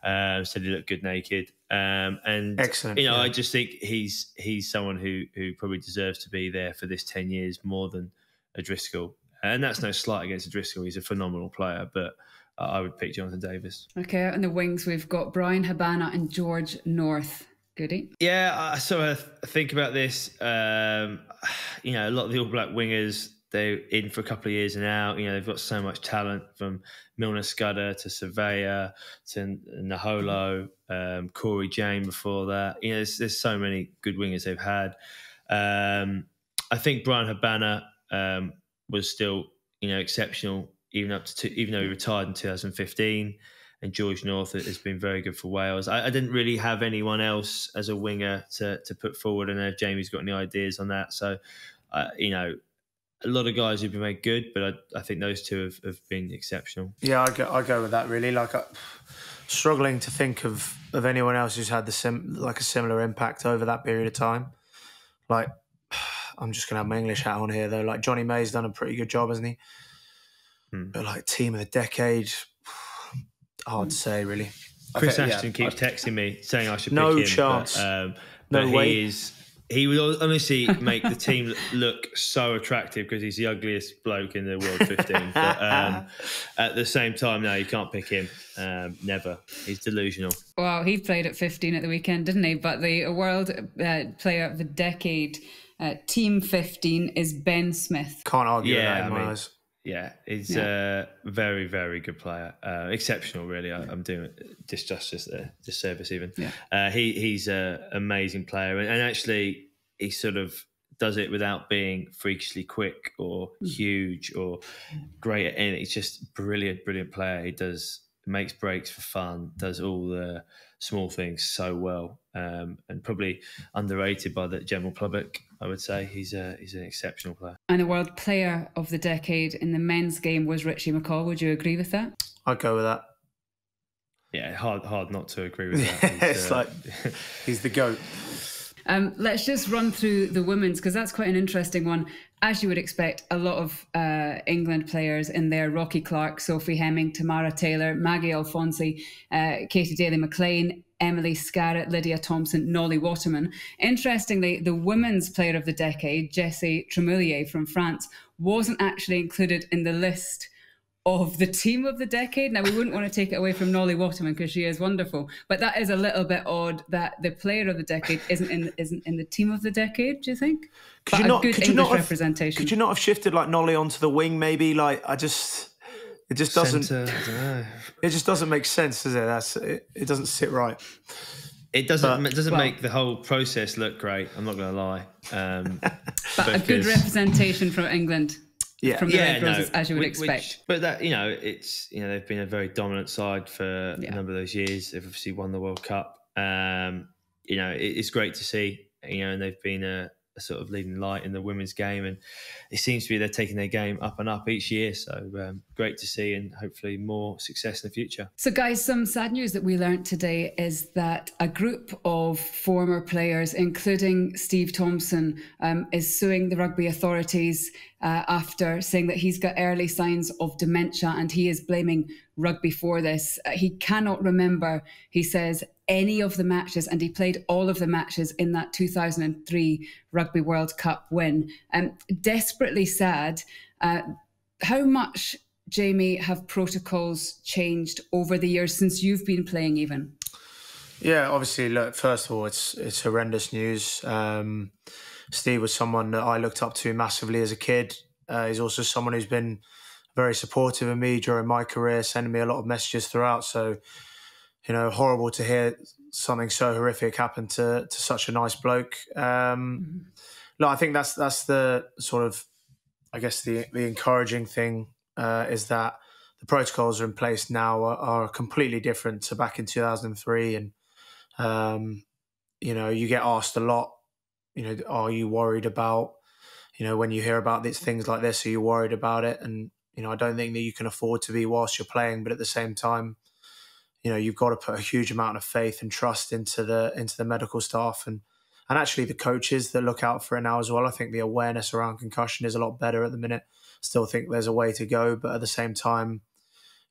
Um, said he looked good naked. Um, and Excellent, you know, yeah. I just think he's he's someone who who probably deserves to be there for this ten years more than O'Driscoll. And that's no slight against O'Driscoll; he's a phenomenal player. But uh, I would pick Jonathan Davies. Okay, out in the wings we've got Brian Habana and George North. Goody. Yeah, I sort of think about this. Um, you know, a lot of the All Black wingers they're in for a couple of years and out. You know, they've got so much talent, from Milner Scudder to Surveyor to Naholo, um, Corey Jane before that. You know, there's, there's so many good wingers they've had. Um, I think Brian Habana um, was still, you know, exceptional even up to two, even though he retired in two thousand fifteen. And George North has been very good for Wales. I, I didn't really have anyone else as a winger to to put forward. I don't know if Jamie's got any ideas on that. So, uh, you know, a lot of guys who've been made good, but I, I think those two have, have been exceptional. Yeah, I go, I go with that really. Like, I, struggling to think of of anyone else who's had the sim, like a similar impact over that period of time. Like, I'm just gonna have my English hat on here though. Like, Johnny May's done a pretty good job, hasn't he? Hmm. But like, team of the decade. Hard to say, really. Chris okay, Ashton yeah. keeps texting me saying I should no pick him. Chance. But, um, no chance. No way. He, is, he would honestly make the team look so attractive because he's the ugliest bloke in the World fifteen. But um, at the same time, no, you can't pick him. Um, never. He's delusional. Wow, he played at fifteen at the weekend, didn't he? But the World uh, Player of the Decade, uh, Team fifteen, is Ben Smith. Can't argue yeah, with that in my eyes. Yeah, he's yeah. a very, very good player. Uh, exceptional, really. I, yeah. I'm doing disjustice there, disservice even. Yeah. Uh, he he's an amazing player, and, and actually he sort of does it without being freakishly quick or huge or great at anything. He's just brilliant, brilliant player. He does makes breaks for fun, does all the small things so well, um, and probably underrated by the general public. I would say he's a, he's an exceptional player. And the World Player of the Decade in the men's game was Richie McCaw. Would you agree with that? I'd go with that. Yeah, hard hard not to agree with that. It's uh, like he's the GOAT. Um, let's just run through the women's, because that's quite an interesting one. As you would expect, a lot of uh, England players in there: Rocky Clark, Sophie Hemming, Tamara Taylor, Maggie Alfonsi, uh, Katie Daly-McLean, Emily Scarrett, Lydia Thompson, Nolly Waterman. Interestingly, the women's player of the decade, Jessie Tremoulier from France, wasn't actually included in the list of the team of the decade. Now, we wouldn't want to take it away from Nolly Waterman because she is wonderful, but that is a little bit odd that the player of the decade isn't in isn't in the team of the decade. Do you think? Could but you not? Good could English you not have, representation. Could you not have shifted like Nolly onto the wing? Maybe like I just. It just doesn't. Centre, I don't know. It just doesn't make sense, does it? That's it. It doesn't sit right. It doesn't. But, it doesn't well, make the whole process look great. I'm not going to lie. Um, but a good representation from England. Yeah, from the yeah, no, roses, as you would which, expect. But that, you know, it's you know they've been a very dominant side for yeah. a number of those years. They've obviously won the World Cup. Um, you know, it, it's great to see. You know, and they've been a. A sort of leading light in the women's game, and it seems to be they're taking their game up and up each year, so um, great to see, and hopefully more success in the future. So guys, some sad news that we learnt today is that a group of former players, including Steve Thompson, um, is suing the rugby authorities uh, after saying that he's got early signs of dementia, and he is blaming rugby for this. Uh, he cannot remember, he says, any of the matches, and he played all of the matches in that two thousand three Rugby World Cup win. Um, desperately sad. Uh, how much, Jamie, have protocols changed over the years since you've been playing even? Yeah, obviously, look, first of all, it's, it's horrendous news. Um, Steve was someone that I looked up to massively as a kid. Uh, he's also someone who's been very supportive of me during my career, sending me a lot of messages throughout. So, you know, horrible to hear something so horrific happen to to such a nice bloke. Um, no, I think that's that's the sort of, I guess the the encouraging thing uh, is that the protocols are in place now are, are completely different to back in two thousand three, and um, you know, you get asked a lot, you know, are you worried about, you know, when you hear about these things like this, are you worried about it? And you know, I don't think that you can afford to be whilst you're playing, but at the same time, you know, you've got to put a huge amount of faith and trust into the into the medical staff and and actually the coaches that look out for it now as well. I think the awareness around concussion is a lot better at the minute. Still think there's a way to go, but at the same time,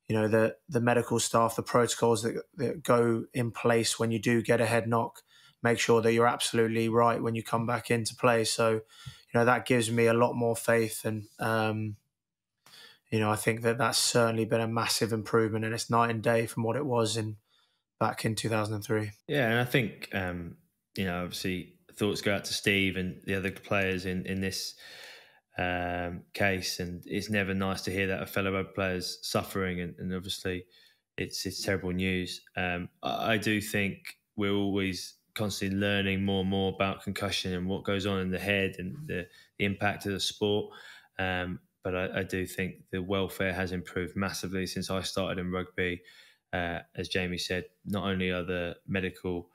you know, the the medical staff, the protocols that, that go in place when you do get a head knock, make sure that you're absolutely right when you come back into play. So, you know, that gives me a lot more faith, and um, you know, I think that that's certainly been a massive improvement, and it's night and day from what it was in back in two thousand three. Yeah, and I think, um, you know, obviously thoughts go out to Steve and the other players in, in this um, case, and it's never nice to hear that a fellow rugby player's suffering, and, and obviously it's it's terrible news. Um, I, I do think we're always constantly learning more and more about concussion and what goes on in the head and the, the impact of the sport. Um, but I, I do think the welfare has improved massively since I started in rugby. Uh, as Jamie said, not only are the medical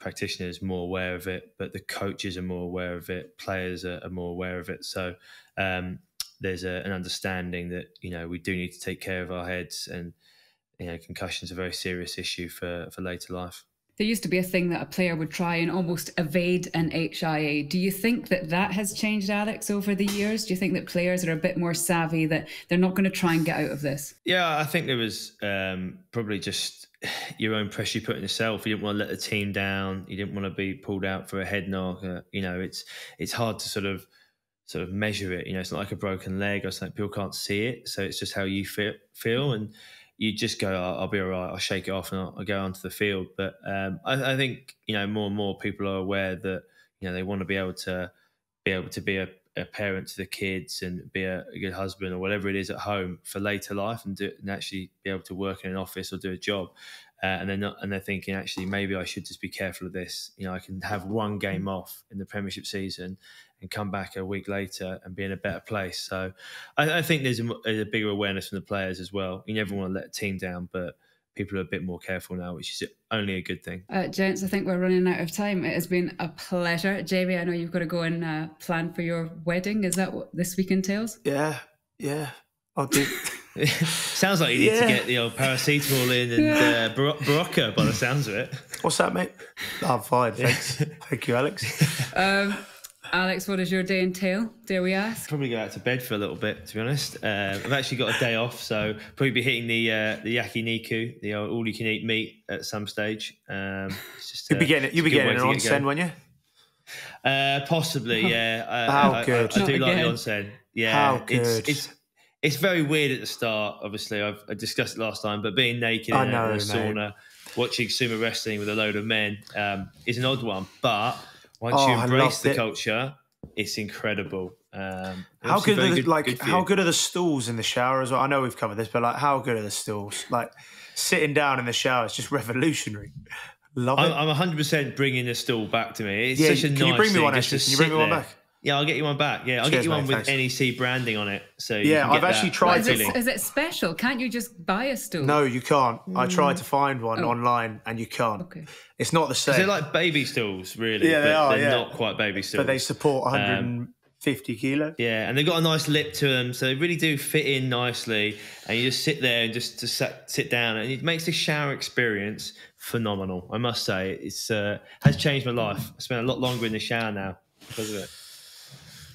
practitioners more aware of it, but the coaches are more aware of it. Players are, are more aware of it. So um, there's a, an understanding that, you know, we do need to take care of our heads, and, you know, concussion's a very serious issue for, for later life. There used to be a thing that a player would try and almost evade an H I A. Do you think that that has changed, Alex, over the years? Do you think that players are a bit more savvy, that they're not going to try and get out of this? Yeah, I think there was um, probably just your own pressure you put on yourself. You didn't want to let the team down. You didn't want to be pulled out for a head knock. Uh, you know, it's it's hard to sort of sort of measure it. You know, it's not like a broken leg or something. People can't see it, so it's just how you feel. feel and. You just go, I'll, I'll be all right, I'll shake it off and I'll, I'll go onto the field. But um, I, I think, you know, more and more people are aware that, you know, they want to be able to be able to be a, a parent to the kids and be a, a good husband or whatever it is at home for later life, and, do, and actually be able to work in an office or do a job. Uh, and they're not, and they're thinking, actually, maybe I should just be careful of this. You know, I can have one game off in the Premiership season and come back a week later and be in a better place. So I, I think there's a, a bigger awareness from the players as well. You never want to let a team down, but people are a bit more careful now, which is only a good thing. Uh, gents, I think we're running out of time. It has been a pleasure. Jamie, I know you've got to go and uh, plan for your wedding. Is that what this week entails? Yeah, yeah, I'll do. Sounds like you need yeah. to get the old paracetamol in and yeah. uh, Bar Barocca by the sounds of it. What's that, mate? Oh, I'm fine, thanks. Thank you, Alex. Um, Alex, what does your day entail, dare we ask? Probably go out to bed for a little bit, to be honest. Uh, I've actually got a day off, so probably be hitting the uh, the yakiniku, the old all-you-can-eat meat at some stage. Um, it's just, uh, you'll be getting, you'll be getting an onsen, won't you? Uh, possibly, yeah. How I, good. I, I, I do again. like the onsen. Yeah, How good. It's, it's, It's very weird at the start, obviously. I've I discussed it last time, but being naked I in know, a sauna, mate. watching sumo wrestling with a load of men um, is an odd one. But once oh, you embrace the it. culture, it's incredible. Um, how good are the, good, like good how good are the stools in the shower as well? I know we've covered this, but like how good are the stools? Like sitting down in the shower is just revolutionary. Love I'm, it. I'm one hundred percent bringing the stool back to me. It's yeah, such a can nice you bring me thing, one? Actually, can you bring me one back? Yeah, I'll get you one back. Yeah, I'll Cheers, get you mate, one with thanks. N E C branding on it. So you yeah, can get I've actually that. tried to. Is, is it special? Can't you just buy a stool? No, you can't. Mm. I tried to find one oh. online, and you can't. Okay. It's not the same. They're like baby stools, really. Yeah, they but are. They're yeah. not quite baby stools, but they support one hundred fifty um, kilo. Yeah, and they've got a nice lip to them, so they really do fit in nicely. And you just sit there and just, just sit down, and it makes the shower experience phenomenal. I must say, it's uh, has changed my life. I spend a lot longer in the shower now because of it.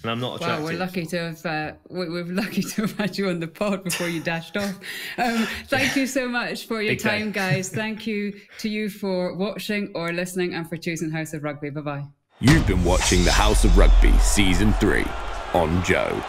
And I'm not attractive. Wow, we're lucky to have uh, we're lucky to have had you on the pod before you dashed off. Um, thank you so much for your Big time, day. guys. Thank you to you for watching or listening, and for choosing House of Rugby. Bye bye. You've been watching the House of Rugby season three on Joe.